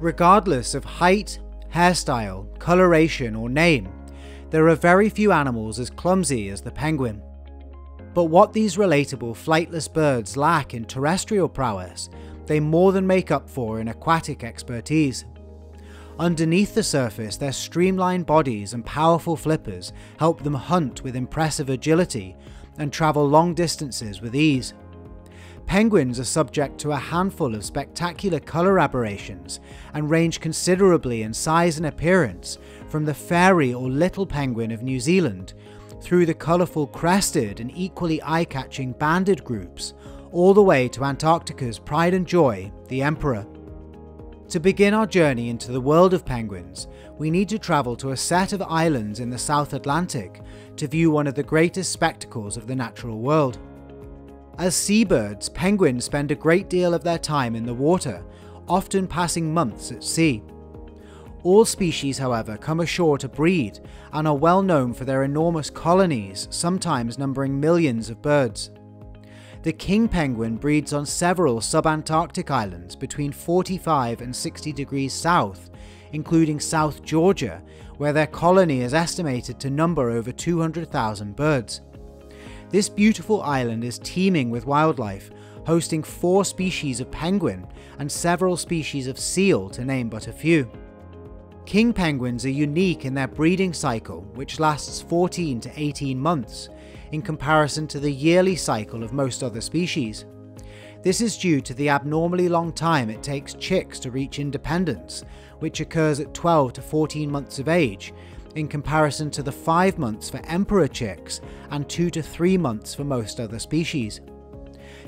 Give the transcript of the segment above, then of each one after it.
Regardless of height, hairstyle, coloration or name, there are very few animals as clumsy as the penguin. But what these relatable flightless birds lack in terrestrial prowess, they more than make up for in aquatic expertise. Underneath the surface, their streamlined bodies and powerful flippers help them hunt with impressive agility and travel long distances with ease. Penguins are subject to a handful of spectacular colour aberrations and range considerably in size and appearance, from the fairy or little penguin of New Zealand through the colourful crested and equally eye-catching banded groups, all the way to Antarctica's pride and joy, the emperor. To begin our journey into the world of penguins, we need to travel to a set of islands in the South Atlantic to view one of the greatest spectacles of the natural world. As seabirds, penguins spend a great deal of their time in the water, often passing months at sea. All species, however, come ashore to breed and are well known for their enormous colonies, sometimes numbering millions of birds. The king penguin breeds on several subantarctic islands between 45 and 60 degrees south, including South Georgia, where their colony is estimated to number over 200,000 birds. This beautiful island is teeming with wildlife, hosting 4 species of penguin and several species of seal, to name but a few. King penguins are unique in their breeding cycle, which lasts 14 to 18 months, in comparison to the yearly cycle of most other species. This is due to the abnormally long time it takes chicks to reach independence, which occurs at 12 to 14 months of age, in comparison to the 5 months for emperor chicks and 2 to 3 months for most other species.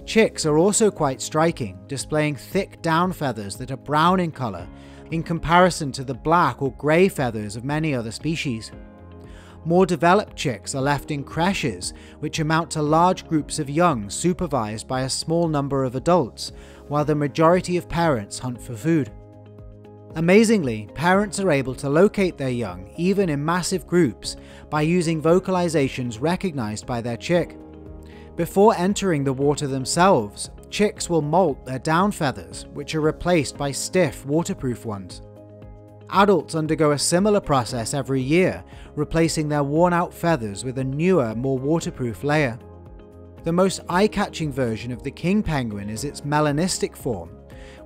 Chicks are also quite striking, displaying thick down feathers that are brown in colour, in comparison to the black or grey feathers of many other species. More developed chicks are left in creches, which amount to large groups of young supervised by a small number of adults, while the majority of parents hunt for food. Amazingly, parents are able to locate their young, even in massive groups, by using vocalizations recognized by their chick. Before entering the water themselves, chicks will molt their down feathers, which are replaced by stiff, waterproof ones. Adults undergo a similar process every year, replacing their worn-out feathers with a newer, more waterproof layer. The most eye-catching version of the king penguin is its melanistic form,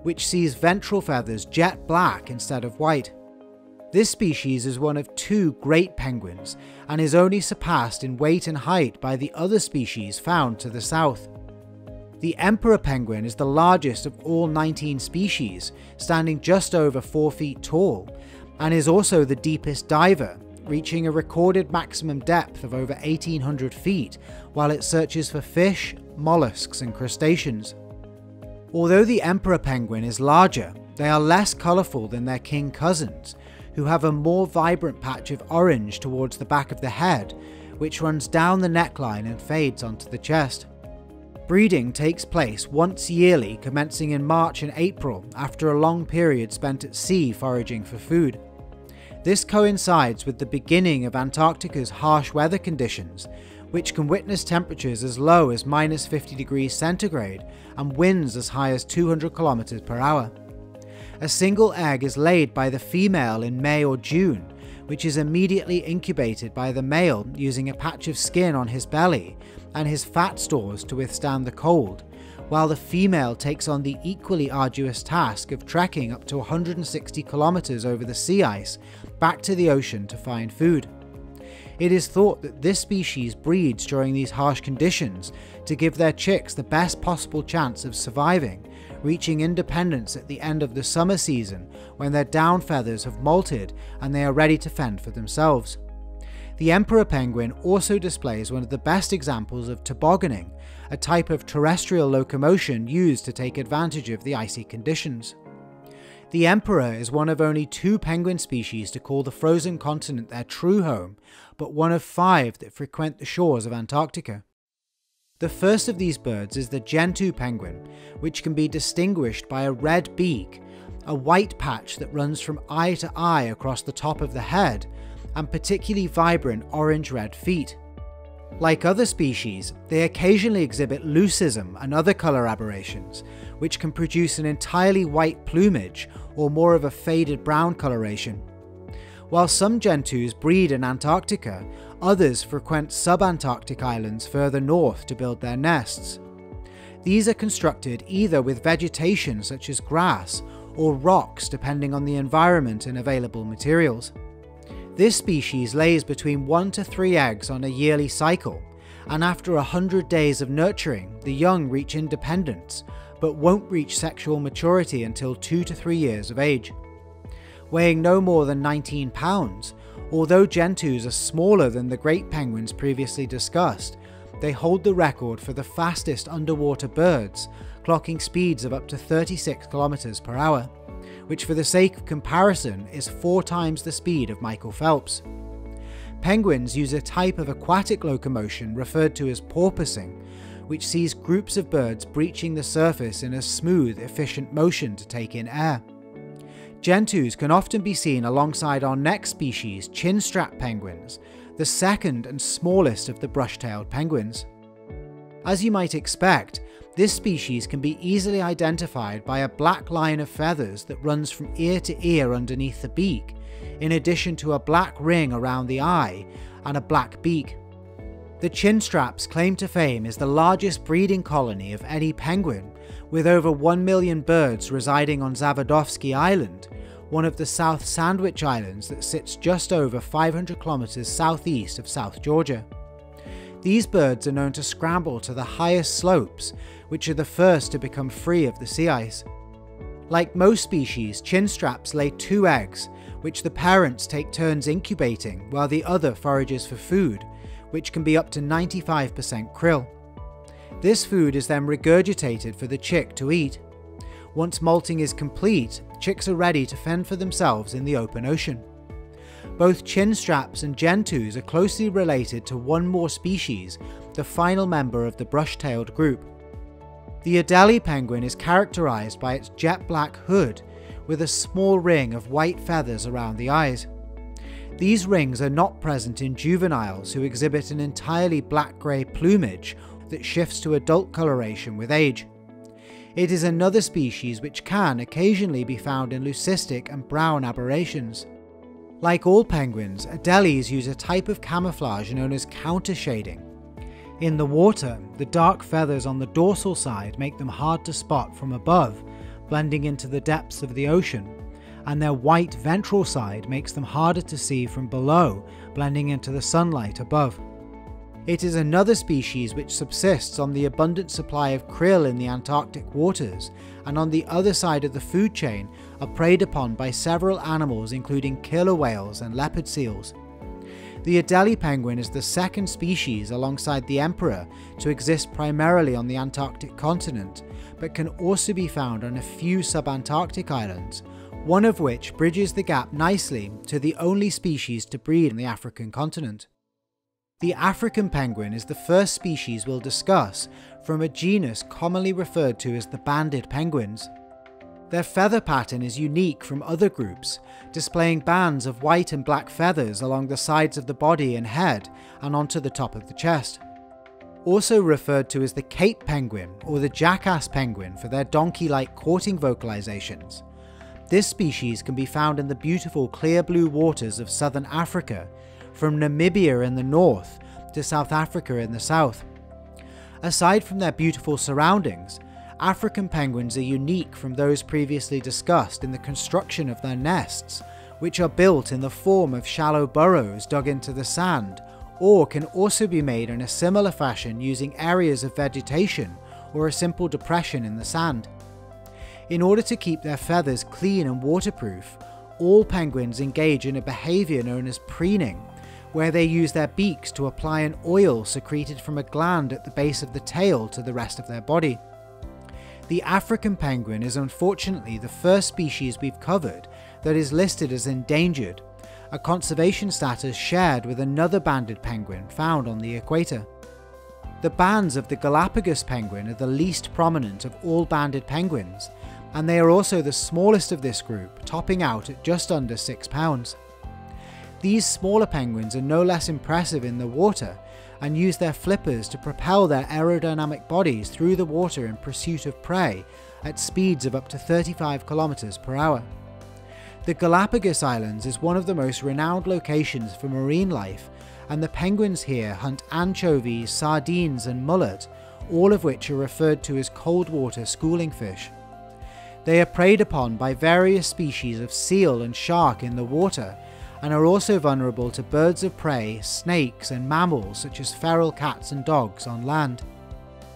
which sees ventral feathers jet black instead of white. This species is one of 2 great penguins and is only surpassed in weight and height by the other species found to the south. The emperor penguin is the largest of all 19 species, standing just over 4 feet tall, and is also the deepest diver, reaching a recorded maximum depth of over 1,800 feet while it searches for fish, mollusks and crustaceans. Although the emperor penguin is larger, they are less colourful than their king cousins, who have a more vibrant patch of orange towards the back of the head, which runs down the neckline and fades onto the chest. Breeding takes place once yearly, commencing in March and April after a long period spent at sea foraging for food. This coincides with the beginning of Antarctica's harsh weather conditions, which can witness temperatures as low as -50°C and winds as high as 200 km/h. A single egg is laid by the female in May or June, which is immediately incubated by the male using a patch of skin on his belly and his fat stores to withstand the cold, while the female takes on the equally arduous task of trekking up to 160 km over the sea ice back to the ocean to find food. It is thought that this species breeds during these harsh conditions to give their chicks the best possible chance of surviving, reaching independence at the end of the summer season when their down feathers have molted and they are ready to fend for themselves. The emperor penguin also displays one of the best examples of tobogganing, a type of terrestrial locomotion used to take advantage of the icy conditions. The emperor is one of only 2 penguin species to call the frozen continent their true home, but one of 5 that frequent the shores of Antarctica. The first of these birds is the gentoo penguin, which can be distinguished by a red beak, a white patch that runs from eye to eye across the top of the head, and particularly vibrant orange-red feet. Like other species, they occasionally exhibit leucism and other colour aberrations, which can produce an entirely white plumage or more of a faded brown coloration. While some gentoos breed in Antarctica, others frequent subantarctic islands further north to build their nests. These are constructed either with vegetation such as grass or rocks depending on the environment and available materials. This species lays between 1 to 3 eggs on a yearly cycle, and after 100 days of nurturing, the young reach independence, but won't reach sexual maturity until 2 to 3 years of age. Weighing no more than 19 pounds, although gentoos are smaller than the great penguins previously discussed, they hold the record for the fastest underwater birds, clocking speeds of up to 36 kilometers per hour. Which for the sake of comparison is 4 times the speed of Michael Phelps. Penguins use a type of aquatic locomotion referred to as porpoising, which sees groups of birds breaching the surface in a smooth, efficient motion to take in air. Gentoos can often be seen alongside our next species, chinstrap penguins, the second and smallest of the brush-tailed penguins. As you might expect, this species can be easily identified by a black line of feathers that runs from ear to ear underneath the beak, in addition to a black ring around the eye and a black beak. The chinstrap's claim to fame is the largest breeding colony of any penguin, with over 1 million birds residing on Zavadovsky Island, one of the South Sandwich Islands that sits just over 500 kilometers southeast of South Georgia. These birds are known to scramble to the highest slopes, which are the first to become free of the sea ice. Like most species, chinstraps lay 2 eggs, which the parents take turns incubating while the other forages for food, which can be up to 95% krill. This food is then regurgitated for the chick to eat. Once molting is complete, chicks are ready to fend for themselves in the open ocean. Both chinstraps and gentoos are closely related to one more species, the final member of the brush-tailed group. The Adélie penguin is characterized by its jet-black hood, with a small ring of white feathers around the eyes. These rings are not present in juveniles who exhibit an entirely black-grey plumage that shifts to adult coloration with age. It is another species which can occasionally be found in leucistic and brown aberrations. Like all penguins, Adélies use a type of camouflage known as countershading. In the water, the dark feathers on the dorsal side make them hard to spot from above, blending into the depths of the ocean, and their white ventral side makes them harder to see from below, blending into the sunlight above. It is another species which subsists on the abundant supply of krill in the Antarctic waters, and on the other side of the food chain are preyed upon by several animals including killer whales and leopard seals. The Adélie penguin is the second species alongside the emperor to exist primarily on the Antarctic continent, but can also be found on a few subantarctic islands, one of which bridges the gap nicely to the only species to breed on the African continent. The African penguin is the first species we'll discuss, from a genus commonly referred to as the banded penguins. Their feather pattern is unique from other groups, displaying bands of white and black feathers along the sides of the body and head and onto the top of the chest. Also referred to as the Cape penguin or the jackass penguin for their donkey-like courting vocalizations. This species can be found in the beautiful clear blue waters of southern Africa, from Namibia in the north to South Africa in the south. Aside from their beautiful surroundings, African penguins are unique from those previously discussed in the construction of their nests, which are built in the form of shallow burrows dug into the sand, or can also be made in a similar fashion using areas of vegetation or a simple depression in the sand. In order to keep their feathers clean and waterproof, all penguins engage in a behavior known as preening, where they use their beaks to apply an oil secreted from a gland at the base of the tail to the rest of their body. The African penguin is unfortunately the first species we've covered that is listed as endangered, a conservation status shared with another banded penguin found on the equator. The bands of the Galápagos penguin are the least prominent of all banded penguins, and they are also the smallest of this group, topping out at just under 6 pounds. These smaller penguins are no less impressive in the water, and use their flippers to propel their aerodynamic bodies through the water in pursuit of prey at speeds of up to 35 kilometers per hour. The Galápagos Islands is one of the most renowned locations for marine life, and the penguins here hunt anchovies, sardines and mullet, all of which are referred to as cold water schooling fish. They are preyed upon by various species of seal and shark in the water, and are also vulnerable to birds of prey, snakes and mammals such as feral cats and dogs on land.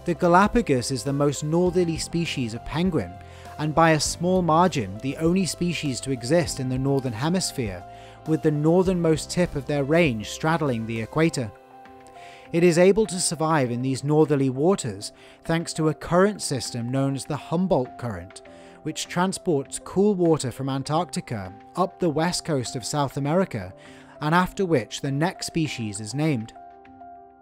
The Galápagos is the most northerly species of penguin, and by a small margin the only species to exist in the northern hemisphere, with the northernmost tip of their range straddling the equator. It is able to survive in these northerly waters thanks to a current system known as the Humboldt Current, which transports cool water from Antarctica up the west coast of South America, and after which the next species is named.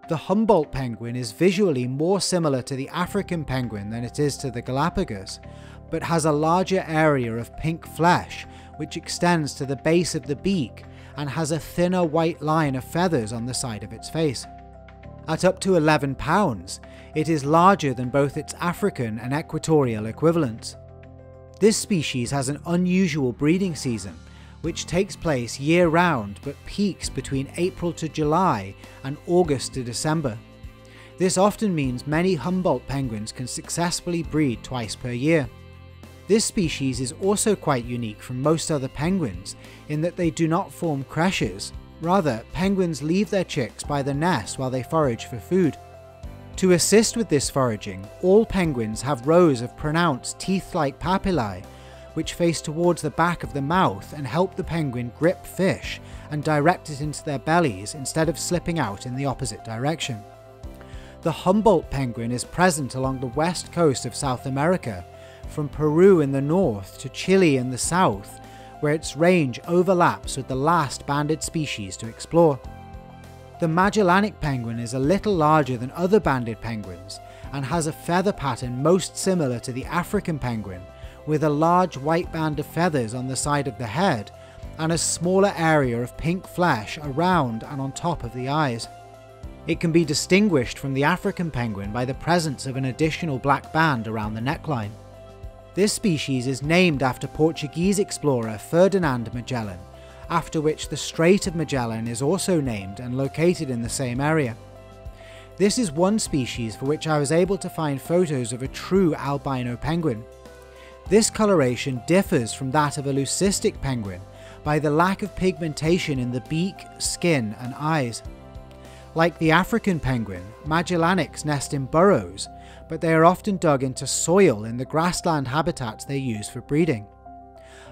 The Humboldt penguin is visually more similar to the African penguin than it is to the Galapagos, but has a larger area of pink flesh which extends to the base of the beak and has a thinner white line of feathers on the side of its face. At up to 11 pounds, it is larger than both its African and equatorial equivalents. This species has an unusual breeding season, which takes place year-round but peaks between April to July and August to December. This often means many Humboldt penguins can successfully breed twice per year. This species is also quite unique from most other penguins in that they do not form creches. Rather, penguins leave their chicks by the nest while they forage for food. To assist with this foraging, all penguins have rows of pronounced teeth-like papillae, which face towards the back of the mouth and help the penguin grip fish and direct it into their bellies instead of slipping out in the opposite direction. The Humboldt penguin is present along the west coast of South America, from Peru in the north to Chile in the south, where its range overlaps with the last banded species to explore. The Magellanic penguin is a little larger than other banded penguins and has a feather pattern most similar to the African penguin, with a large white band of feathers on the side of the head and a smaller area of pink flesh around and on top of the eyes. It can be distinguished from the African penguin by the presence of an additional black band around the neckline. This species is named after Portuguese explorer Ferdinand Magellan, after which the Strait of Magellan is also named and located in the same area. This is one species for which I was able to find photos of a true albino penguin. This coloration differs from that of a leucistic penguin by the lack of pigmentation in the beak, skin and eyes. Like the African penguin, Magellanics nest in burrows, but they are often dug into soil in the grassland habitats they use for breeding.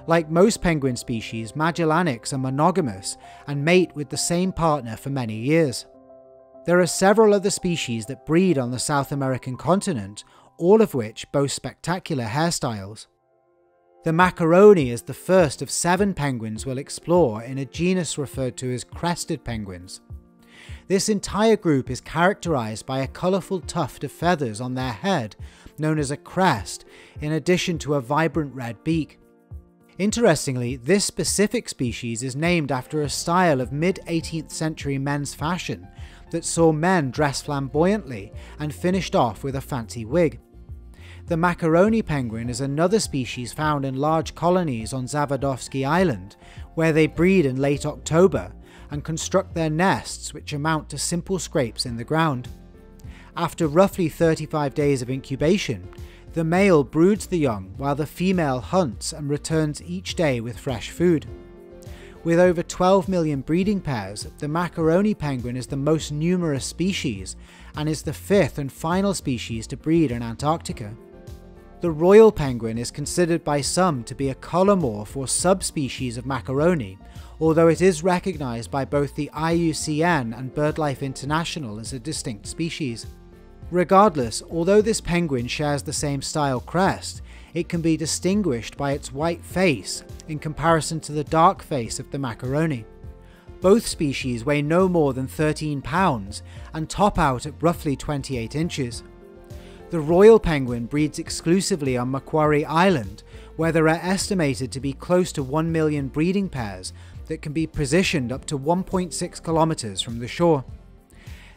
Like most penguin species, Magellanics are monogamous and mate with the same partner for many years. There are several other species that breed on the South American continent, all of which boast spectacular hairstyles. The Macaroni is the first of 7 penguins we'll explore in a genus referred to as crested penguins. This entire group is characterized by a colorful tuft of feathers on their head, known as a crest, in addition to a vibrant red beak. Interestingly, this specific species is named after a style of mid-18th century men's fashion that saw men dress flamboyantly and finished off with a fancy wig. The Macaroni penguin is another species found in large colonies on Zavadovsky Island, where they breed in late October and construct their nests, which amount to simple scrapes in the ground. After roughly 35 days of incubation, the male broods the young while the female hunts and returns each day with fresh food. With over 12 million breeding pairs, the Macaroni penguin is the most numerous species and is the 5th and final species to breed in Antarctica. The royal penguin is considered by some to be a colomorph or subspecies of Macaroni, although it is recognized by both the IUCN and BirdLife International as a distinct species. Regardless, although this penguin shares the same style crest, it can be distinguished by its white face in comparison to the dark face of the Macaroni. Both species weigh no more than 13 pounds and top out at roughly 28 inches. The royal penguin breeds exclusively on Macquarie Island, where there are estimated to be close to 1 million breeding pairs that can be positioned up to 1.6 kilometers from the shore.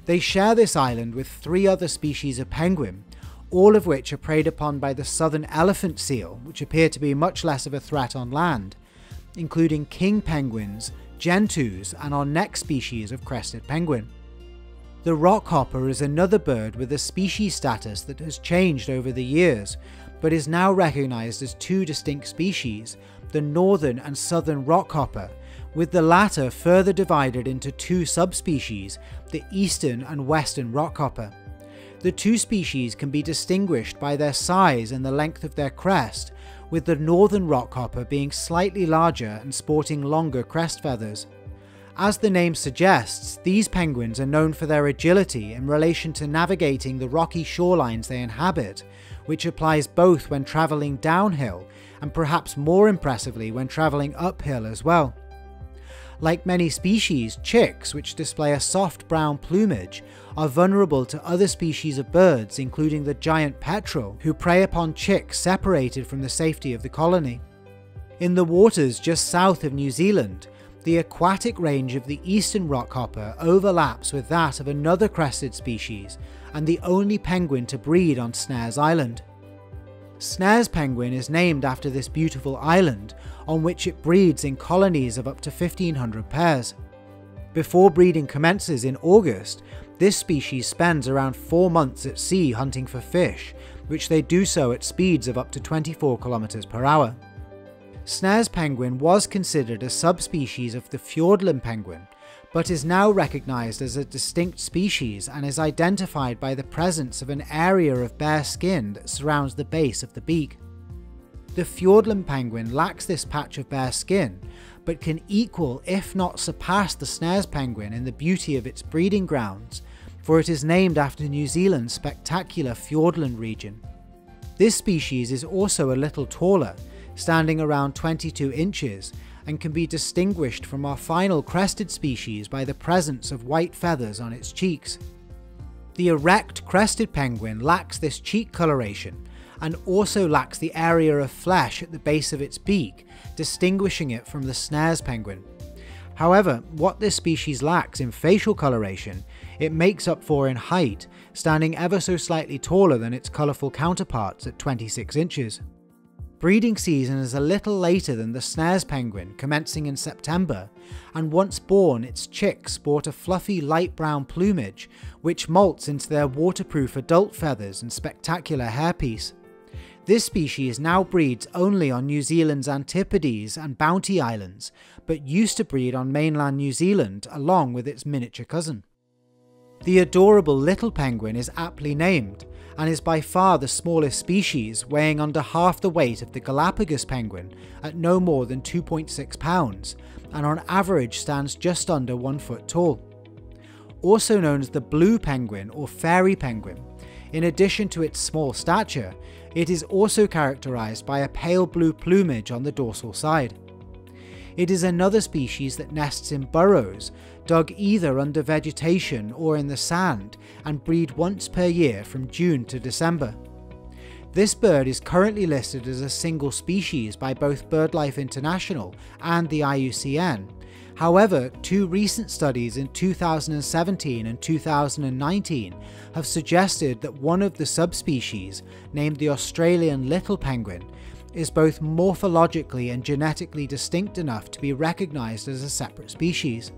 They share this island with 3 other species of penguin, all of which are preyed upon by the Southern Elephant Seal, which appear to be much less of a threat on land, including king penguins, gentoos, and our next species of crested penguin. The rockhopper is another bird with a species status that has changed over the years, but is now recognized as 2 distinct species, the northern and southern rockhopper, with the latter further divided into 2 subspecies, the eastern and western rockhopper. The 2 species can be distinguished by their size and the length of their crest, with the northern rockhopper being slightly larger and sporting longer crest feathers. As the name suggests, these penguins are known for their agility in relation to navigating the rocky shorelines they inhabit, which applies both when travelling downhill and perhaps more impressively when travelling uphill as well. Like many species, chicks, which display a soft brown plumage, are vulnerable to other species of birds, including the giant petrel, who prey upon chicks separated from the safety of the colony. In the waters just south of New Zealand, the aquatic range of the eastern rockhopper overlaps with that of another crested species, and the only penguin to breed on Snares Island. Snares penguin is named after this beautiful island, on which it breeds in colonies of up to 1,500 pairs. Before breeding commences in August, this species spends around 4 months at sea hunting for fish, which they do so at speeds of up to 24 km/h. Snares penguin was considered a subspecies of the Fiordland penguin, but is now recognised as a distinct species and is identified by the presence of an area of bare skin that surrounds the base of the beak. The Fiordland penguin lacks this patch of bare skin, but can equal if not surpass the Snares penguin in the beauty of its breeding grounds, for it is named after New Zealand's spectacular Fiordland region. This species is also a little taller, standing around 22 inches, and can be distinguished from our final crested species by the presence of white feathers on its cheeks. The erect crested penguin lacks this cheek coloration, and also lacks the area of flesh at the base of its beak, distinguishing it from the Snares penguin. However, what this species lacks in facial coloration, it makes up for in height, standing ever so slightly taller than its colourful counterparts at 26 inches. Breeding season is a little later than the Snares penguin, commencing in September, and once born its chicks sport a fluffy light brown plumage which molts into their waterproof adult feathers and spectacular hairpiece. This species now breeds only on New Zealand's Antipodes and Bounty Islands, but used to breed on mainland New Zealand along with its miniature cousin. The adorable little penguin is aptly named, and is by far the smallest species, weighing under half the weight of the Galápagos penguin at no more than 2.6 pounds, and on average stands just under 1 foot tall. Also known as the blue penguin or fairy penguin, in addition to its small stature, it is also characterized by a pale blue plumage on the dorsal side. It is another species that nests in burrows, dug either under vegetation or in the sand, and breed once per year from June to December. This bird is currently listed as a single species by both BirdLife International and the IUCN. However, 2 recent studies in 2017 and 2019 have suggested that one of the subspecies, named the Australian little penguin, is both morphologically and genetically distinct enough to be recognised as a separate species.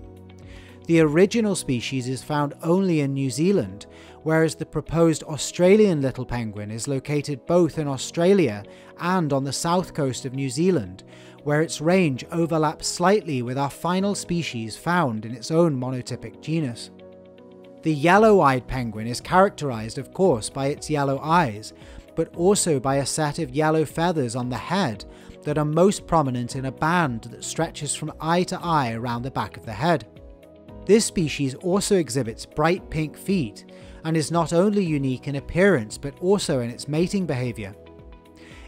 The original species is found only in New Zealand, whereas the proposed Australian little penguin is located both in Australia and on the south coast of New Zealand, where its range overlaps slightly with our final species found in its own monotypic genus. The yellow-eyed penguin is characterised, of course, by its yellow eyes, but also by a set of yellow feathers on the head that are most prominent in a band that stretches from eye to eye around the back of the head. This species also exhibits bright pink feet, and is not only unique in appearance but also in its mating behaviour.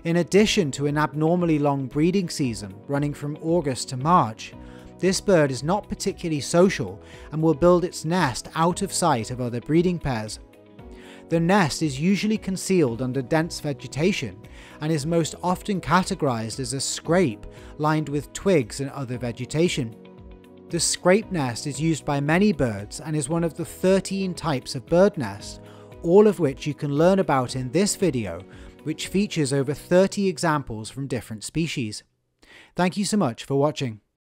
In addition to an abnormally long breeding season, running from August to March, this bird is not particularly social and will build its nest out of sight of other breeding pairs. The nest is usually concealed under dense vegetation and is most often categorised as a scrape lined with twigs and other vegetation. The scrape nest is used by many birds and is one of the 13 types of bird nest, all of which you can learn about in this video, which features over 30 examples from different species. Thank you so much for watching.